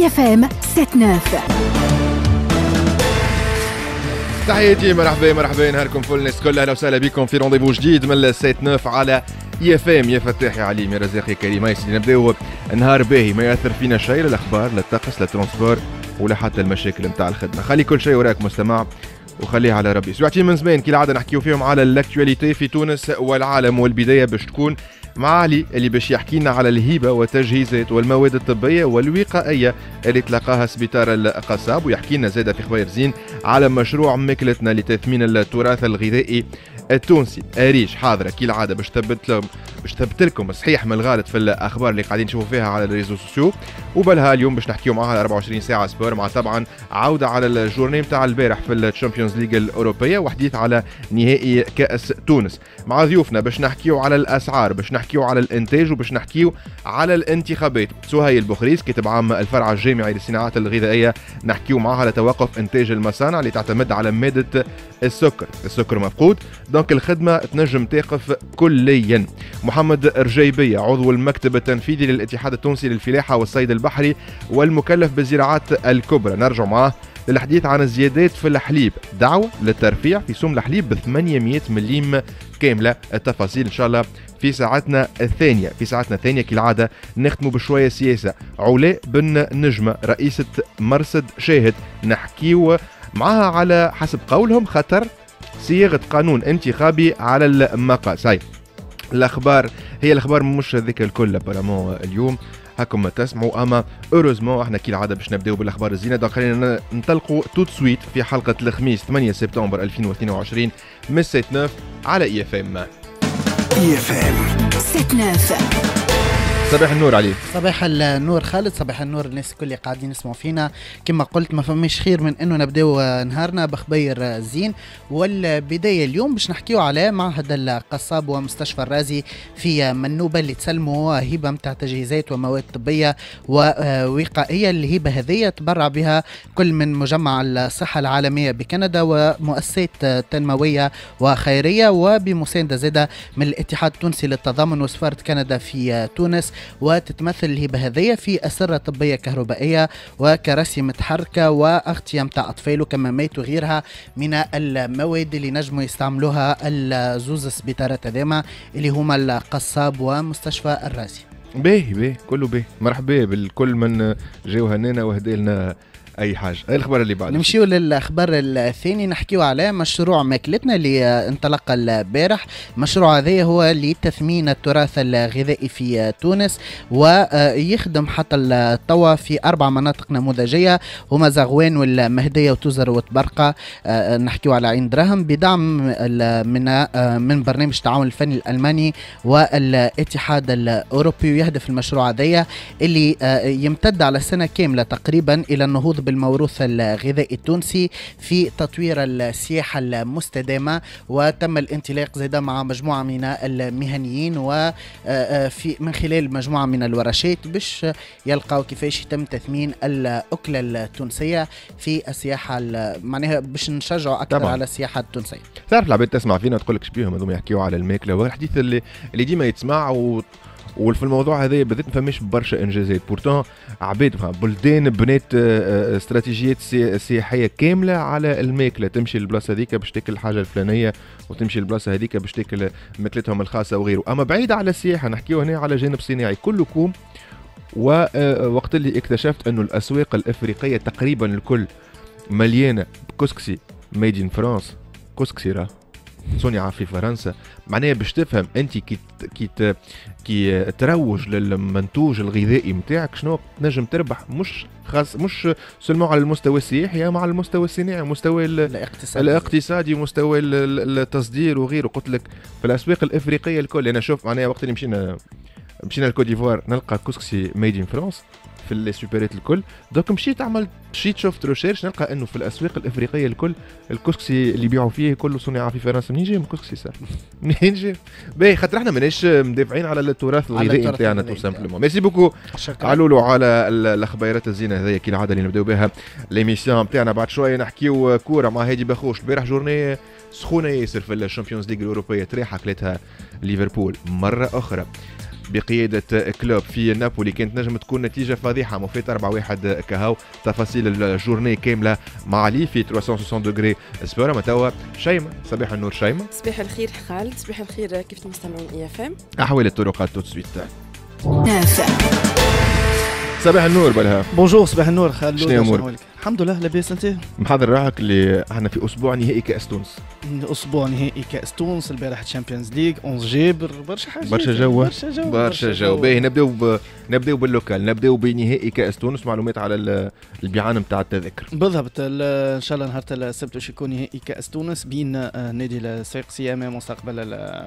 RadioIfm 79. تحياتي، مرحبا نهاركم فل الناس كلها، اهلا وسهلا بكم في رونديفو جديد من ال 7-9 على اي اف ام. يا فتاح يا عليم يا رزاق يا كريم، هاي سيدي نبداو نهار باهي ما ياثر فينا شيء، لا الاخبار لا الطقس لا الترونسبور ولا حتى المشاكل نتاع الخدمه. خلي كل شيء وراك مستمع وخليه على ربي. سمعتي من زمان كالعاده نحكيو فيهم على الاكتواليتي في تونس والعالم، والبدايه باش تكون مع علي اللي باش يحكي لنا على الهيبه والتجهيزات والمواد الطبيه والوقائيه اللي تلقاها سبيطار القصاب، ويحكي لنا زاده في خبير زين على مشروع ماكلتنا لتثمين التراث الغذائي التونسي. اريج حاضره كالعاده باش تثبت لكم صحيح من الغلط في الاخبار اللي قاعدين نشوفوا فيها على الريزو سوسيو، وبالها اليوم باش نحكيو معاها 24 ساعه سبور، مع طبعا عوده على الجورني نتاع البارح في الشامبيونز ليغ الاوروبيه، وحديث على نهائي كاس تونس مع ضيوفنا، باش نحكيو على الاسعار، باش نحكيو على الانتاج، وباش نحكيو على الانتخابات. سهيل البخريس كاتب عام الفرع الجامعي للصناعات الغذائيه، نحكيو معاها على توقف انتاج المصانع اللي تعتمد على ماده السكر مفقود، دونك الخدمه تنجم تقف كليا. محمد رجيبيه عضو المكتب التنفيذي للاتحاد التونسي للفلاحه والصيد البحري والمكلف بالزراعات الكبرى، نرجع معاه للحديث عن الزيادات في الحليب، دعوه للترفيع في سوم الحليب ب 800 مليم كامله. التفاصيل ان شاء الله في ساعتنا الثانيه. كالعاده نختموا بشويه سياسه، علاء بن نجمه رئيسه مرصد شاهد نحكيو معها على حسب قولهم خطر صياغه قانون انتخابي على المقاس. هاي الاخبار، هي الاخبار مش هذيك الكل برامو اليوم هاكم تسمعوا، اما اوروزمون احنا كالعاده باش نبداو بالاخبار الزينه. دونك خلينا ننطلقوا توت سويت في حلقه الخميس 8 سبتمبر 2022 من 7-9 على اي اف ام. اي اف ام 7-9. صباح النور عليك. صباح النور خالد، صباح النور الناس الكل اللي قاعدين يسمعوا فينا. كما قلت ما فماش خير من انه نبداو نهارنا بخبير زين، والبدايه اليوم باش نحكيو على معهد القصاب ومستشفى الرازي في منوبه اللي تسلموا هبه نتاع تجهيزات ومواد طبيه ووقائيه. الهبه هذه تبرع بها كل من مجمع الصحه العالميه بكندا ومؤسسات تنمويه وخيريه، وبمسانده زاده من الاتحاد التونسي للتضامن وسفاره كندا في تونس. وتتمثل الهبه هذية في أسرة طبية كهربائية وكراسي متحركة وأغطية متاع أطفال وكمامات وغيرها من المواد اللي نجموا يستعملوها الزوز السبيطارات هذيما اللي هما القصاب ومستشفى الرازي. باهي كله باهي، مرحبا بالكل من جاو هنانا وهديلنا اي حاجه. الخبر اللي بعد نمشيو للخبر الثاني، نحكيو على مشروع ماكلتنا اللي انطلق البارح. المشروع هذا هو لتثمين التراث الغذائي في تونس، ويخدم حتى التوا في 4 مناطق نموذجيه هما زغوان والمهديه وتوزر وتبرقه، نحكيو على عين دراهم، بدعم من برنامج التعاون الفني الالماني والاتحاد الاوروبي. يهدف المشروع هذا اللي يمتد على سنه كامله تقريبا الى النهوض بالموروث الغذائي التونسي في تطوير السياحة المستدامة، وتم الانطلاق زادا مع مجموعة من المهنيين وفي من خلال مجموعة من الورشات باش يلقاو كيفاش يتم تثمين الأكلة التونسية في السياحة، معناها باش نشجعوا أكثر طبعا على السياحة التونسية. تعرف العباد تسمع فينا تقول لك شبيهم هذوما يحكيوا على الماكلة والحديث اللي ديما يتسمع، وفي الموضوع هذا بالذات ما فماش برشا انجازات، بورتون عباد بلدان بنات استراتيجيات سياحيه كامله على الماكله، تمشي للبلاصه هذيك باش تاكل الحاجه الفلانيه، وتمشي للبلاصه هذيك باش تاكل ماكلتهم الخاصه وغيره. اما بعيد على السياحه نحكيو هنا على جانب صناعي كلكم. ووقت اللي اكتشفت انه الاسواق الافريقيه تقريبا الكل مليانه كسكسي ميد ان فرانس، كسكسي راه صنع في فرنسا، معناها باش تفهم انت كي تروج للمنتوج الغذائي نتاعك شنو تنجم تربح، مش خاص مش سلمو على المستوى السياحي، اما على المستوى الصناعي، المستوى الاقتصادي، مستوى التصدير وغيره. قلت لك في الاسواق الافريقيه الكل انا شوف، معناها وقت اللي مشينا لكوت ديفوار نلقى كسكسي ميد ان فرانس في السوبرات الكل، دوك مشيت شفت ريشيرش نلقى انه في الاسواق الافريقيه الكل الكسكسي اللي بيعوا فيه كله صنع في فرنسا. منين جاي الكسكسي صار؟ منين جاي؟ باهي خاطر احنا ماناش مدافعين على التراث الغذائي نتاعنا تو سامبلومون. ميرسي بوكو علولو على الاخبارات الزينه هذيا كالعاده اللي نبداو بها ليميسيون نتاعنا. بعد شويه نحكيو كوره مع هادي بخوش. البارح جورني سخونه ياسر في الشامبيونز ليغ الاوروبيه، تريحه كلتها ليفربول مره اخرى. بقيادة كلوب في نابولي، كانت نجم تكون نتيجة فضيحة، مفات 4-1 كهو. تفاصيل الجورني كاملة مع لي في 360 دوغري سبور. ما توا شيماء، صباح النور شيماء. صباح الخير خالد، صباح الخير كيف المستمعين اي اف ام. أحوال الطرقات توت سويت. صباح النور بلها. بونجور، صباح النور خالد. شنو أمورك؟ الحمد لله لاباس. انت محضر راحك اللي احنا في اسبوع نهائي كاس تونس. اسبوع نهائي كاس تونس، البارح تشامبيونز ليج 11 جابر، برشا حاجات، برشا جو. باهي نبداو باللوكال، نبداو بنهائي كاس تونس. معلومات على البيعان نتاع التذاكر بالضبط. ان شاء الله نهار السبت باش يكون نهائي كاس تونس بين نادي الصفاقسي امام مستقبل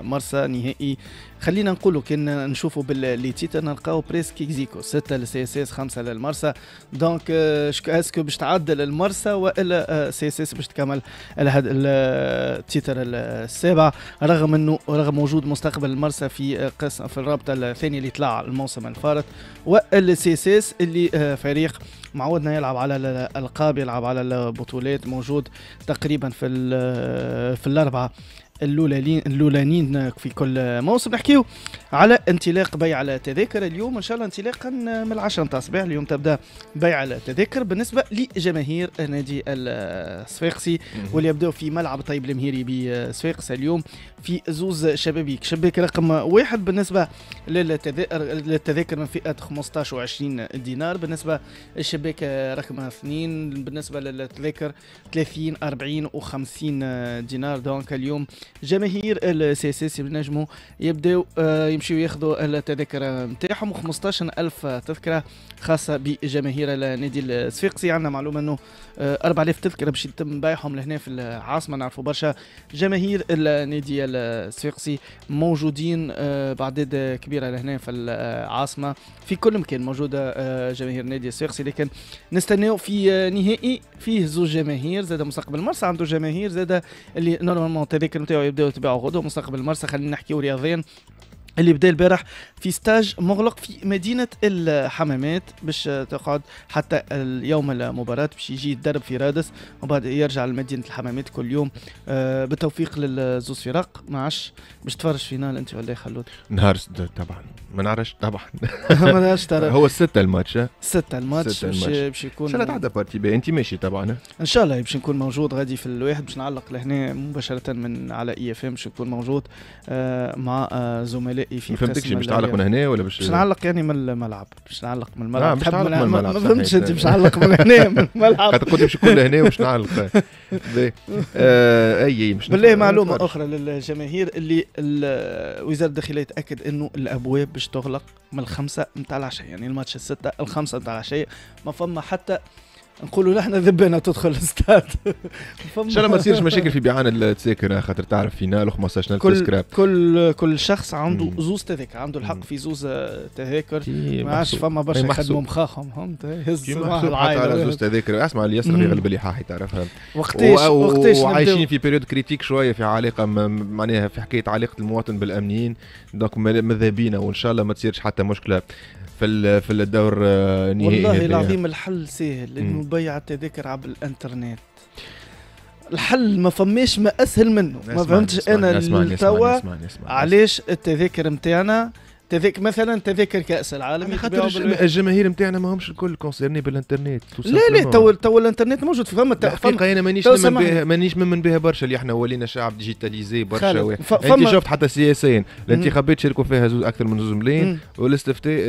مرسى. نهائي خلينا نقولوا كان نشوفوا باللي تيتا نلقاو بريسك اكزيكو 6 للسي اس اس 5 للمرسى. دونك اسكو باش تعدل المرسى والا سي اس اس باش تكمل على هذا التيتر السابع، رغم انه رغم وجود مستقبل المرسى في قسم في الرابطه الثانيه اللي طلع الموسم الفارط، والسي اس اس اللي فريق معودنا يلعب على الالقاب، يلعب على البطولات، موجود تقريبا في الاربعه اللولانين في كل موسم. نحكيو على انطلاق بيع التذاكر اليوم ان شاء الله، انطلاقا من 10 نتاع الصباح اليوم تبدا بيع التذاكر بالنسبه لجماهير نادي الصفاقسي، واللي يبداو في ملعب طيب المهيري بصفاقس اليوم في زوز شبابيك. شباك رقم 1 بالنسبه للتذاكر من فئه 15 و20 دينار، بالنسبه للشباك رقم 2 بالنسبه للتذاكر 30 40 و50 دينار. دونك اليوم جماهير السي اس اس ينجموا يبداو يمشيو ياخذوا التذاكر نتاعهم، 15000 تذكره خاصه بجماهير النادي الصفاقسي. عندنا معلومه انه 4000 تذكره باش يتم بيعهم لهنا في العاصمه. نعرفوا برشا جماهير النادي الصفاقسي موجودين بعدد كبيره لهنا في العاصمه، في كل مكان موجوده جماهير النادي الصفاقسي. لكن نستناو في نهائي فيه زوج جماهير، زاد مستقبل مرسى عنده جماهير زاد اللي نورمالمون التذاكر نتاعو يبداو يتباعوا غدوه. مستقبل مرسى خلينا نحكيو رياضيا اللي بدا البارح في ستاج مغلق في مدينه الحمامات باش تقعد حتى يوم المباراه، باش يجي يتدرب في رادس وبعد يرجع لمدينه الحمامات كل يوم. بالتوفيق للزوز فرق. ما عادش باش تفرج فينال انت ولا خلود نهار طبعا ما نعرفش طبعا ما نعرفش ترى هو 6 الماتش 6 الماتش باش يكون ان شاء الله تعدى بارتي بي. انت ماشي طبعا ان شاء الله باش نكون موجود غادي في الواحد، باش نعلق لهنا مباشره من على اي اف ام، باش نكون موجود مع زملائي. ما فهمتكش باش تعلق من هنا ولا باش نعلق يعني من الملعب، باش نعلق من الملعب. ما فهمتش انت باش نعلق من هنا من الملعب، قلت باش نكون هنا وباش نعلق. اي بالله معلومه اخرى للجماهير اللي وزاره الداخليه تاكد انه الابواب باش تغلق من 5 نتاع العشاء، يعني الماتش 6 5 نتاع العشاء. ما فما حتى نقولوا نحن ذبنا تدخل الستاد. ان شاء الله ما تصيرش مشاكل في بيعان التذاكر، خاطر تعرف فينال و15000 تذكره. كل شخص عنده زوز تذاكر، عنده الحق في زوز تذاكر. ما عادش فما برشا يخدموا مخاخهم، فهمت؟ يهزوا مع العائله على زوز تذاكر. اسمع اللي يسرى يغلب اللي حاحي، تعرفها وقتاش وعايشين في بيريود كريتيك شويه في علاقه معناها في حكايه علاقه المواطن بالامنيين. دونك ماذا بينا وان شاء الله ما تصيرش حتى مشكله في الدور النهائي. والله العظيم الحل سهل، انه بيع التذاكر عبر الانترنت. الحل ما فماش ما اسهل منه. ما فهمتش انا لتوا علاش التذاكر نتاعنا مثلا تذاكر كاس العالم خاطر الجماهير نتاعنا ماهمش الكل كونسيرني بالانترنت. لا تو الانترنت موجود. فما الحقيقه انا مانيش من بها برشا، اللي احنا ولينا شعب ديجيتاليزي برشا. انت شفت حتى سياسيا الانتخابات شاركوا فيها اكثر من 2 ملايين، والاستفتاء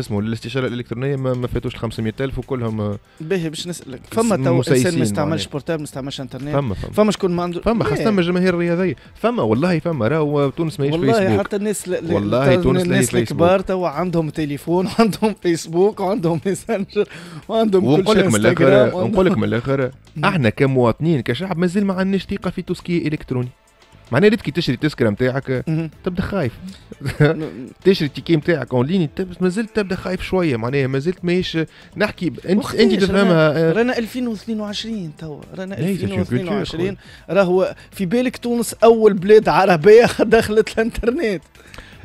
اسمه الاستشاره الالكترونيه ما فاتوش 500,000 وكلهم. باهي باش نسالك، فما تو انسان ما يستعملش بورتابل، ما يستعملش انترنت؟ فما شكون ما عنده؟ فما خاصه الجماهير الرياضيه. فما والله فما راهو تونس ماهيش فيسبوك. والله حتى الناس، والله تونس الكبار توا عندهم تليفون، عندهم فيسبوك، وعندهم ميسنجر، وعندهم كل شيء. ونقول لك من الاخر احنا كمواطنين كشعب مازال ما عندناش ثقه في توسكي الكتروني. معناها كي تشري التذكره نتاعك تبدا خايف. تشري التيكي نتاعك اون لين مازلت تبدا خايف شويه، معناها مازلت ماهيش نحكي انت تفهمها. رانا 2022 توا، رانا 2022 راهو في بالك تونس اول بلاد عربيه دخلت الانترنت.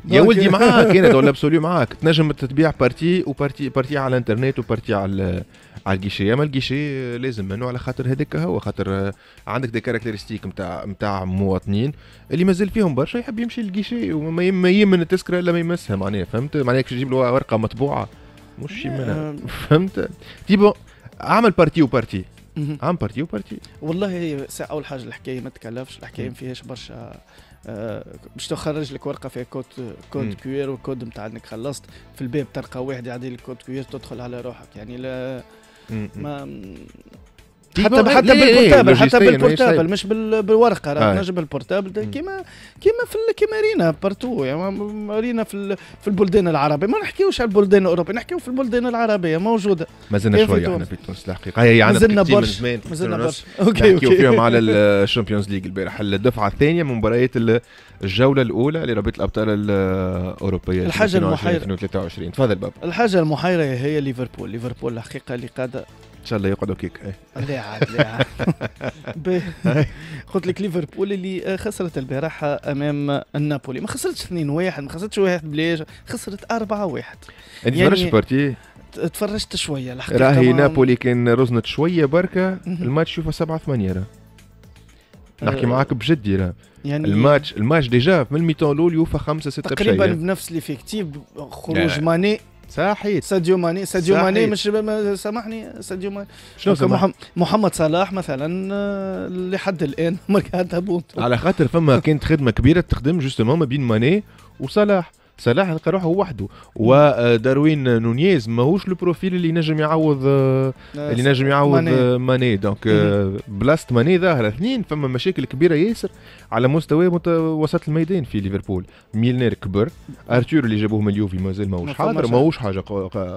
يا ولدي معاك انا دول ابسوليو معاك، تنجم تبيع بارتي وبارتي على الانترنت وبارتي على على الجيشي. اما الجيشي لازم منه على خاطر هذاك هو، خاطر عندك دي كاركتيرستيك نتاع مواطنين اللي مازال فيهم برشا يحب يمشي للجيشي وما يمن التذكره الا ما يمسها، معناها فهمت، معناها كي تجيب له ورقه مطبوعه مش منها فهمت. تيبو عمل بارتي وبارتي عام بارتي وبارتي. والله اول حاجه الحكايه ما تكلفش، الحكايه ما فيهاش برشا باش تخرج لك ورقه فيها كود كيو ار وكود نتاع انك خلصت في الباب، تلقى واحد يعدي لك كود كيو ار تدخل على روحك يعني. لا ما حتى بالبورتابل مش بالورقه، راه نجم بالبورتابل كيما رينا بارتو يعني. رينا في البلدان العربيه، ما نحكيوش على البلدان الاوروبيه، نحكيو في البلدان العربيه موجوده. مازلنا شويه احنا في تونس الحقيقه، يعني مازلنا برشا نحكيو فيهم على الشامبيونز ليغ البارح، الدفعه الثانيه من مباريات الجوله الاولى لرابطه الابطال الاوروبيه 2023. تفضل بابا. الحاجه المحيره هي ليفربول الحقيقه اللي قاده، ان شاء الله يقعدوا كيك. لا عاد لا عاد. قلت لك ليفربول اللي خسرت البارحه امام النابولي، ما خسرتش 2-1، ما خسرتش 1-0، خسرت 4-1. انت تفرجت بارتي؟ تفرجت شويه الحقيقه، راهي نابولي كان رزنت شويه بركه الماتش شوفه 7-8. نحكي معاك بجدي راه يعني الماتش ديجا من الميتون الاول يوفى 5-6 تقريبا بنفس ليفيكتيف. خروج ماني صحيت، ساديو ماني مش سامحني، ساديو ماني شنو محمد صلاح مثلا لحد الان ما قاعد هبوط، على خاطر فما كانت خدمه كبيره تخدم جوستومون ما بين ماني وصلاح. صلاح لقى روحه وحده، وداروين نونيز ماهوش البروفيل اللي نجم يعوض ماني. دونك بلاصه ماني ظاهره اثنين فما مشاكل كبيره ياسر على مستوى وسط الميدان في ليفربول. ميلنير كبر، ارتور اللي جابوه من اليوفي مازال ماهوش حاضر، ماهوش حاجه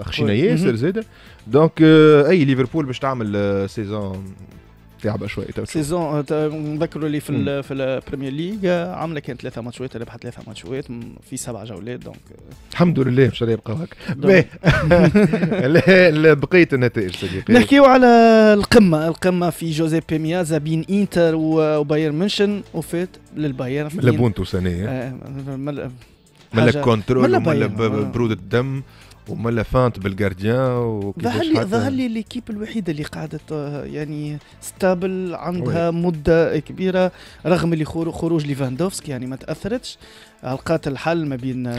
خشينا ياسر زاده. دونك اي ليفربول باش تعمل سيزون تلعب شويه سيزون. نذكروا لي في البريمير ليغ عامله كانت 3 ماتشات، ربحت 3 ماتشات في 7 جولات. دونك الحمد لله مش يبقاو هكا. بقيت النتائج صديقي، نحكيو على القمه في جوزيبي ميازا بين انتر وبايرن ميونشن، وفات للبايرن في لابونتو سنيه ملا كونترول وملا برودة الدم وملا فانت بالجارديان وكيفاش. ظهر لي ليكيب الوحيده اللي قاعده يعني ستابل، عندها مده كبيره رغم اللي خروج ليفاندوفسكي يعني ما تاثرتش. لقات الحل ما بين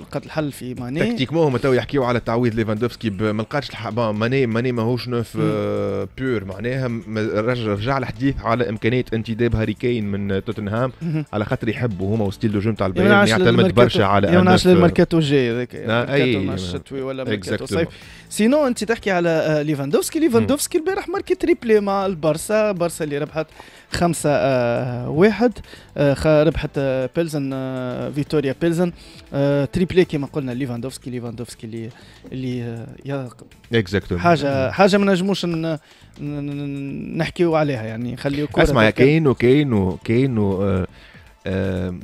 لقات الحل في ماني تكتيكمون. هما تو يحكيو على تعويض ليفاندوفسكي، ما لقاتش ماني ماهوش نوف بيور، معناها رجع الحديث على امكانيه انتداب هاري كين من توتنهام على خاطر يحبوا هما وستيل دو جيم تاع البايرن يعتمد برشا على يعني عاش للماركاتو الجاي هذاك اي شتوي ولا ماركاتو صيف. سينو انت تحكي على ليفاندوفسكي البارح ماركي تريبلي مع البارسا اللي ربحت 5-1، ربحت بيلزن فيتوريا بيلزن، تريبلي كما قلنا ليفاندوفسكي اللي اكزاكتومون حاجه ما نجموش نحكيو عليها يعني. نخليو كره اسمع كاينو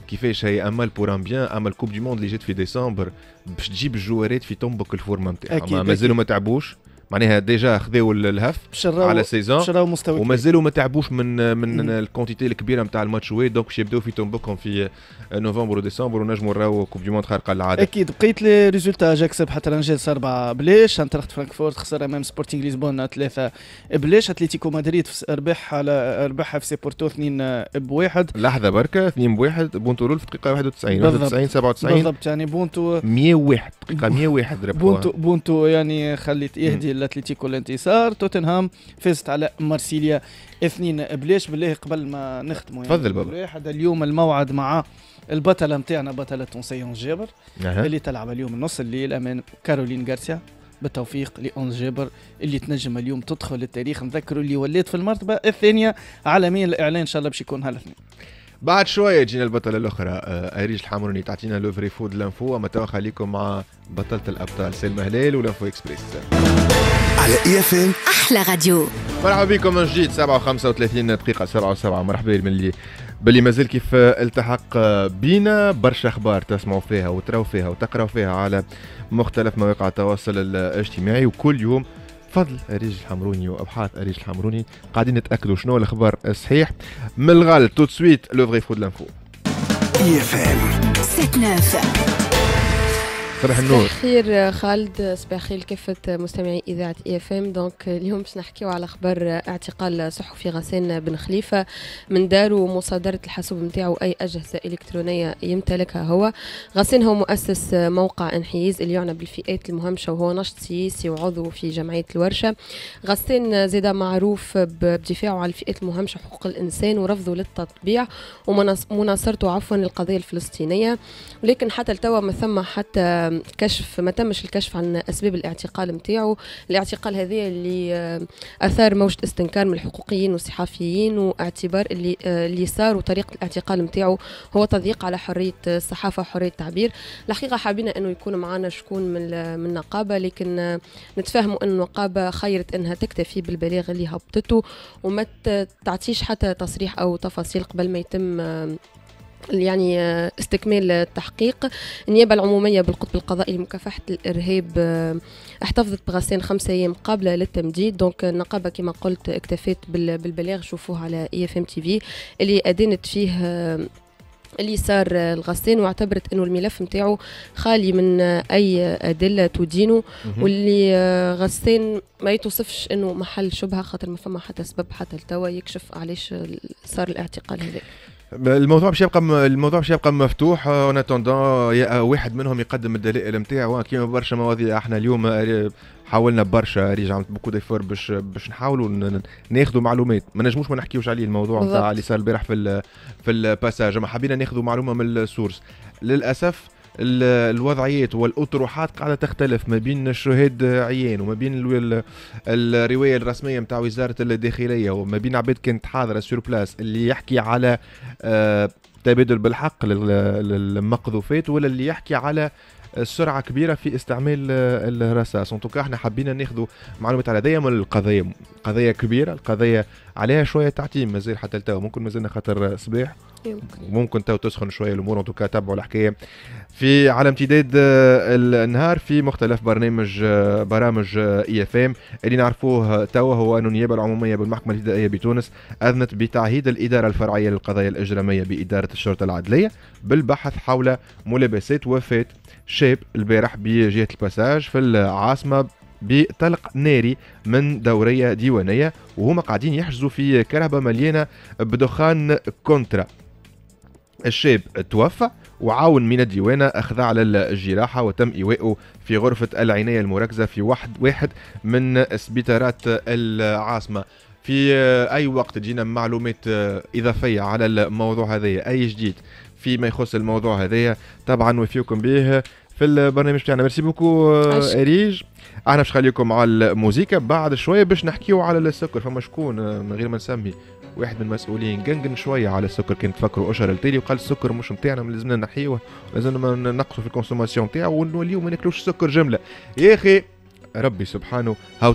كيفاش هي امل بور ان بيان. امل كوب دي موند اللي جات في ديسمبر باش تجيب الجوارات في تنبك الفورمه نتاعهم، مازالوا ما تعبوش معناها، ديجا خذاو الهف على السيزون ومازالوا ما تعبوش من الكونتيتي الكبيره نتاع الماتش وي. دونك باش يبداو في تنبكهم في نوفمبر وديسمبر ونجموا نراو كوب دي موند خارقه للعاده. اكيد بقيت لي ريزولتا، اجاكس حتى رانجيز 4 بلاش، انترخت فرانكفورت خسر امام سبورتينغ ليزبون 3 بلاش، اتليتيكو مدريد ربح على ربحها في سي بورتو 2-1. لحظه بركه 2-1 بونتو رول في الدقيقه 91 97 بالضبط يعني بونتو 101 دقيقه 101 ربحوها بونتو يعني خليت يهدي الاتليتيكو الانتصار. توتنهام فازت على مارسيليا 2 بلاش. بالله قبل ما نختموا يعني تفضل بابا، هذا اليوم الموعد مع البطله نتاعنا، بطله تونسيه أونس جابر اللي تلعب اليوم نص الليل امام كارولين غارسيا. بالتوفيق لأونس جابر اللي تنجم اليوم تدخل للتاريخ، نذكروا اللي ولات في المرتبه الثانيه عالميا. الاعلان ان شاء الله باش يكون هالاثنين بعد شويه. جينا البطله الاخرى اريج الحمروني تعطينا لو فري فود لانفو. اما توا خليكم مع بطله الابطال سلمى هلال ولانفو اكسبريس على RadioIfm احلى راديو. مرحبا بكم من جديد 7:35 7:07. مرحبا باللي مازال كيف التحق بينا برشا اخبار تسمعوا فيها وتراو فيها وتقراو فيها على مختلف مواقع التواصل الاجتماعي، وكل يوم فضل أريج الحمروني وابحاث أريج الحمروني قاعدين نتاكدوا شنو الاخبار الصحيح من الغلط. تو سويت لو فري فو دو لانفو. صباح النور. صباح الخير خالد، صباح الخير كافة مستمعي إذاعة EFM. دونك اليوم باش نحكيو على خبر اعتقال صحفي غسان بن خليفة من دارو ومصادرة الحاسوب نتاعو أي أجهزة إلكترونية يمتلكها هو. غسان هو مؤسس موقع انحيز اللي يعنى بالفئات المهمشة، وهو ناشط سياسي وعضو في جمعية الورشة. غسان زاد معروف بدفاعه على الفئات المهمشة، حقوق الإنسان، ورفضه للتطبيع ومناصرته عفوا للقضية الفلسطينية. ولكن حتى التوا ما ثم حتى كشف، ما تمش الكشف عن اسباب الاعتقال نتاعو. الاعتقال هذه اللي اثار موجة استنكار من الحقوقيين والصحفيين، واعتبار اللي صار وطريقة الاعتقال نتاعو هو تضييق على حرية الصحافة وحرية التعبير. الحقيقة حابين انه يكون معنا شكون من النقابة، لكن نتفاهموا ان النقابة خيرت انها تكتفي بالبلاغ اللي هبطته وما تعطيش حتى تصريح او تفاصيل قبل ما يتم يعني استكمال التحقيق. النيابة العمومية بالقطب القضائي لمكافحة الإرهاب احتفظت بغسان 5 أيام قابلة للتمديد. دونك النقابة كما قلت اكتفت بالبلاغ، شوفوه على EFM TV اللي أدينت فيه اللي صار الغسان، واعتبرت انه الملف نتاعو خالي من اي ادله تدينه، واللي غسان ما يتوصفش انه محل شبهه، خاطر ما فما حتى سبب حتى لتوا يكشف علاش صار الاعتقال هذا. الموضوع باش يبقى مفتوح اون اتوندون واحد منهم يقدم الدلائل نتاعو. كيما برشا مواضيع احنا اليوم حاولنا برشا رجعت بوكو ديفور باش نحاولوا ناخذوا معلومات، ما نجموش ما نحكيوش عليه. الموضوع نتاع اللي صار البارح في الباساج، ما حبينا ناخذوا معلومه من السورس. للاسف الوضعيات والاطروحات قاعده تختلف ما بين الشهاد عيان وما بين الروايه الرسميه نتاع وزاره الداخليه، وما بين عباد كانت حاضره سور بلاس اللي يحكي على تبادل بالحق للمقذوفات، ولا اللي يحكي على السرعه كبيره في استعمال الرصاص. انتوكا احنا حبينا ناخذوا معلومات على هذايا. من القضيه كبيره، القضيه عليها شويه تعتيم مازال حتى لتوا، ممكن مازلنا خاطر صباح، ممكن تو تسخن شويه الامور. انتوكا تابعوا الحكايه في على امتداد النهار في مختلف برامج EFM. اللي نعرفوه توا هو انه النيابه العموميه بالمحكمه الابتدائيه بتونس اذنت بتعهيد الاداره الفرعيه للقضايا الاجراميه باداره الشرطه العدليه بالبحث حول ملابسات وفاه شاب البارح بجهه الباساج في العاصمه بطلق ناري من دوريه ديوانيه، وهما قاعدين يحجزوا في كرهبه مليانه بدخان كونترا. الشاب توفى، وعاون من الديوانة أخضع للجراحة، وتم إيواءه في غرفة العناية المركزة في واحد من سبيطارات العاصمة. في أي وقت تجينا معلومات إضافية على الموضوع هذايا، أي جديد فيما يخص الموضوع هذايا، طبعا وفيكم به في البرنامج تاعنا. ميرسي بوكو إريج. احنا باش نخليكم على الموسيقى، بعد شوية باش نحكيو على السكر. فما شكون من غير ما نسمي واحد من المسؤولين جنجن شويه على السكر، كان تفكروا اشهر التالي وقال السكر مش نتاعنا، لازمنا نحيوه، لازمنا ننقصوا في الكونسوماسيون نتاعو، ونوليو ما ناكلوش السكر جمله. يا اخي ربي سبحانه، هاو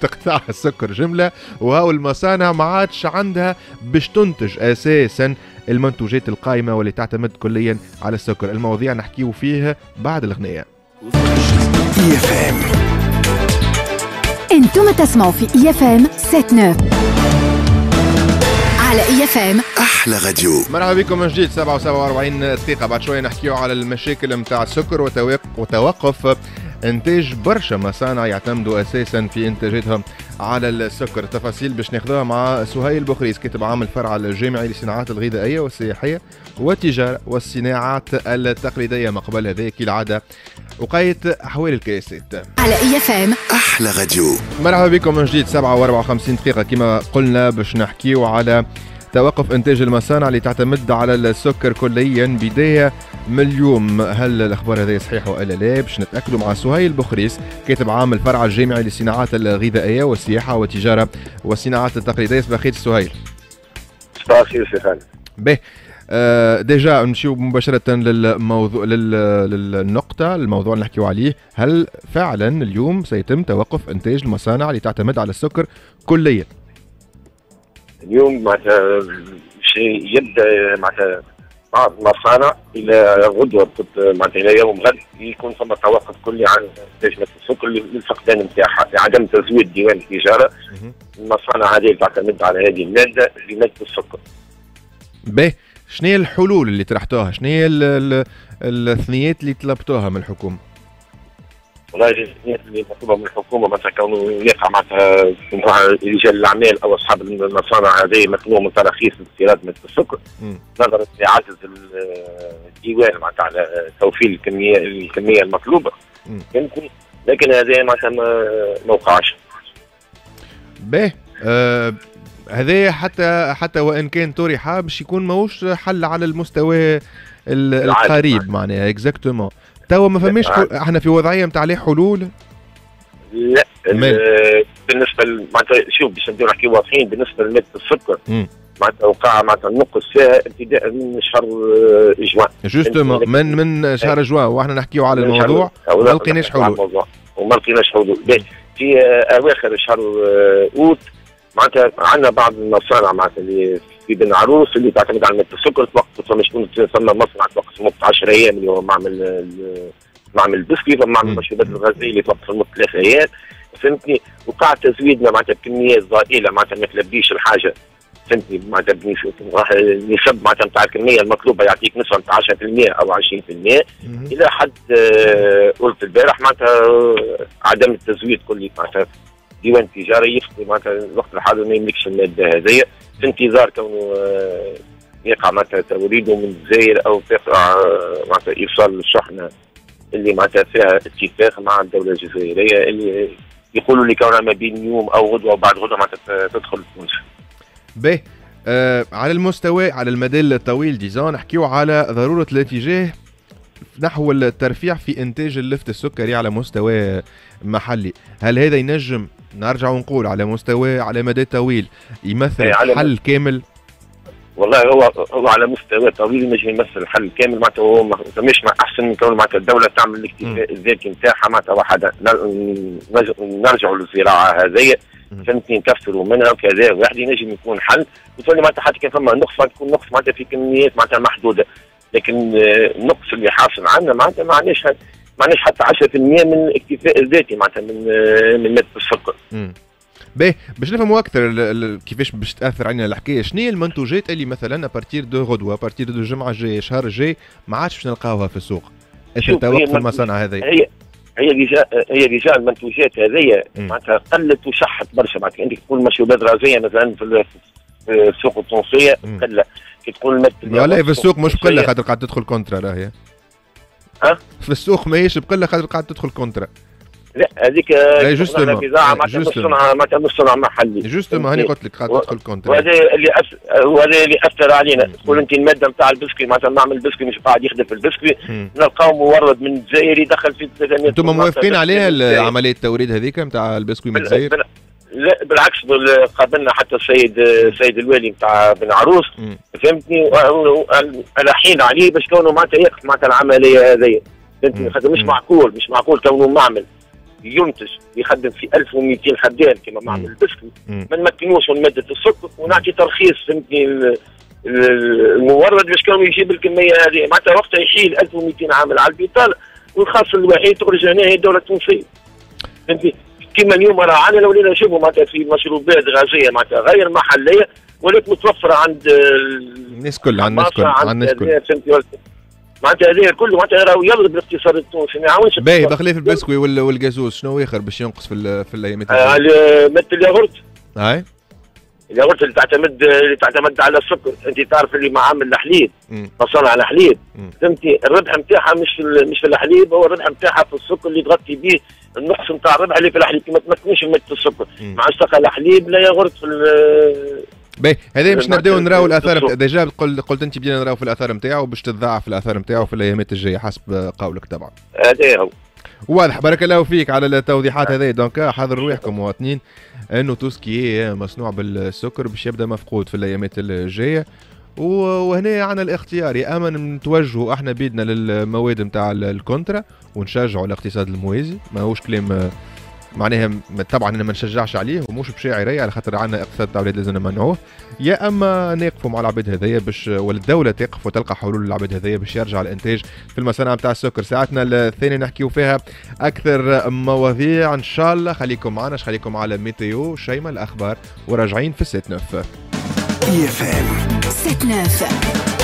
تقطاع السكر جمله، وهاو المصانع ما عادش عندها باش تنتج اساسا المنتوجات القائمه واللي تعتمد كليا على السكر. المواضيع نحكيو فيها بعد الاغنيه. انتم تسمعوا في EFM 7-9 على EFM احلى راديو. مرحبا بكم من جديد. 7:47 دقيقة. بعد شويه نحكيو على المشاكل نتاع السكر وتوقف انتاج برشا مصانع يعتمدوا اساسا في انتاجاتهم على السكر. تفاصيل باش ناخذوها مع سهيل بوخريس، كاتب عام الفرع الجامعي للصناعات الغذائيه والسياحيه والتجاره والصناعات التقليديه. ما قبل هذا كالعاده وقيت احوال الكاسات على EFM احلى راديو. مرحبا بكم من جديد. 7:54 دقيقة كما قلنا باش نحكيو على توقف انتاج المصانع اللي تعتمد على السكر كليا بدايه من اليوم. هل الاخبار هذه صحيح والا لا؟ باش نتاكدوا مع سهيل بوخريس، كاتب عام الفرع الجامعي للصناعات الغذائيه والسياحه والتجاره والصناعات التقليديه. صباح الخير سهيل. صباح الخير سي خالد. باهي ديجا نمشيو مباشره للموضوع للنقطه، الموضوع اللي نحكيو عليه. هل فعلا اليوم سيتم توقف انتاج المصانع اللي تعتمد على السكر كليا؟ اليوم معناتها شيء يبدا معناتها بعض المصانع الى غدوه معناتها الى يوم غد يكون ثم توقف كلي عن انتاج السكر للفقدان نتاعها، لعدم تزويد ديوان التجاره. المصانع هذه تعتمد على هذه الماده اللي ماده السكر. باهي شنو الحلول اللي طرحتوها؟ شنو الثنيات اللي طلبتوها من الحكومه؟ والله الثنيات اللي مطلوبه من الحكومه مثلا كونه يقع معناتها رجال الاعمال او اصحاب المصانع هذه مطلوب من تراخيص استيراد مثل السكر نظرا لعجز الديوان معناتها على توفير الكميه المطلوبه يمكن، لكن هذا معناتها ما وقعش. باهي هذا حتى وان كان طرح باش يكون ماهوش حل على المستوى القريب معناها اكزاكتومون. توا ما فماش احنا في وضعيه نتاع عليه حلول؟ لا بالنسبه معناتها شوف باش نبداو نحكيو واضحين بالنسبه لماده السكر معناتها وقع معناتها النقص فيها ابتداء من شهر جوان جوستومون من شهر جوان واحنا نحكيو على الموضوع وما لقيناش حلول في اواخر شهر اوت معناتها عندنا بعض المصانع معناتها اللي في بن عروس اللي تعتمد على ماده السكر توقفت، فما شكون فما مصنع توقف مده 10 ايام اللي هو معمل البسكي، فما معمل المشروبات الغازيه اللي توقف مده 3 ايام فهمتني. وقع تزويدنا معناتها بكميات ضئيله معناتها ما تلبيش الحاجه فهمتني معناتها النسب معناتها نتاع الكميه المطلوبه يعطيك نسبه نتاع 10% او 20% الى حد قلت البارح معناتها عدم التزويد كلي معناتها ديوان تجاري يفضي معناتها الوقت الحاضر ما يملكش الماده هذيا في انتظار كونه يقع معناتها توريده من الجزائر او تقع معناتها ايصال الشحنه اللي معناتها فيها اتفاق مع الدوله الجزائريه اللي يقولوا لي كونها ما بين يوم او غدوه وبعد غدوه معناتها تدخل التونس. باهي على المستوى على المدى الطويل ديزون نحكيو على ضروره الاتجاه نحو الترفيع في انتاج اللفت السكري على مستوى محلي، هل هذا ينجم نرجع ونقول على مستوى على مدى طويل يمثل حل كامل؟ والله هو على مستوى طويل ينجم يمثل حل كامل معناتها هو مش احسن من كون معناتها الدوله تعمل الاكتفاء الذاتي نتاعها معناتها وحدها، نرجعوا للزراعه هذيا فهمتني نكفروا منها وكذا وحدي نجم يكون حل وتولي معناتها حتى كان فما نقص تكون نقص معناتها في كميات معناتها محدوده، لكن النقص اللي حاصل عندنا معناتها معناش حتى 10% من الاكتفاء الذاتي معناتها من ماده السكر. باهي باش نفهموا اكثر كيفاش باش تاثر علينا الحكايه، شنو هي المنتوجات اللي مثلا ابارتير دو غدوه ابارتير دو الجمعه الجايه شهر الجاي ما عادش باش نلقاوها في السوق؟ ايش توقف المصانع هذه؟ هي ديجا المنتوجات هذه معناتها قلت وشحت برشا معناتها انت تقول مشروبات غازيه مثلا في السوق التونسيه قله، كي تقول مثلا لا في السوق مش بقله خاطر قاعد تدخل كونترا راهي في السوق ماهيش بقله خاطر قاعد تدخل كونترا. لا هذيك بضاعه معناتها مش صنع محلي جوستومون هاني قلت لك قاعد تدخل كونترا وهذا اللي اثر علينا. تقول انت الماده نتاع البسكي معناتها نعمل البسكي مش قاعد يخدم في البسكي نلقاو مورد من الجزائر يدخل في التزامات. انتم موافقين عليها عمليه التوريد هذيك نتاع البسكوي من الجزائر؟ لا بالعكس قابلنا حتى السيد الوالي نتاع بن عروس فهمتني الحين عليه باش كونه معناتها يقف معناتها العمليه هذه فهمتني خاطر مش معقول كونه معمل ينتج يخدم في 1200 حدان كما معمل البسكوي ما نمكنوش من ماده السكر ونعطي ترخيص فهمتني المورد باش كونه يجيب الكميه هذه معناتها وقتها يحيل 1200 عامل على البطاله والخاص الوحيد تخرج هنا هي الدوله التونسيه فهمتني. كما اليوم راه عندنا ولينا نشوفوا معناتها في مشروبات غازيه معناتها غير محليه ولات متوفره عند الناس كل عند الناس كل معناتها هذا كله معناتها راهو يضرب الاقتصاد التونسي ما يعاونش. باهي بخلاف البسكوي والجازوز شنو اخر باش ينقص في الايامات ماده الياغورت؟ هاي الياغورت اللي تعتمد على السكر، انت تعرف اللي معامل الحليب مصانع الحليب فهمتي الربح نتاعها مش في الحليب، هو الربح نتاعها في السكر اللي تغطي به النقص نتاع الربح اللي في الحليب ما تمكنوش من ماده السكر ما عادش تلقى لا حليب لا ياغورت في باهي هذا باش نبداو نراو الاثار ديجا قلت انت بدينا نراو في الاثار نتاعو باش تتضاعف الاثار نتاعو في الايامات الجايه حسب قولك طبعا. هذا هو واضح. بارك الله فيك على التوضيحات هذه. دونك حضروا رواحكم مواطنين انه توسكي مصنوع بالسكر باش يبدا مفقود في الايامات الجايه، وهنا عنا الاختيار يا اما نتوجهوا احنا بيدنا للمواد نتاع الكونترا ونشجعوا الاقتصاد الموازي، ماهوش كلام معناها طبعا انا ما نشجعش عليه ومش بشاعريه على خاطر عندنا اقتصاد تاع اولاد لازم نمنعوه، يا اما نقفوا مع العباد هذيا باش والدوله تقف وتلقى حلول للعباد هذيا باش يرجع الانتاج في المصانع نتاع السكر. ساعتنا الثانيه نحكيو فيها اكثر مواضيع ان شاء الله، خليكم معنا خليكم على ميتيو شيماء الاخبار وراجعين في 7-9 7-9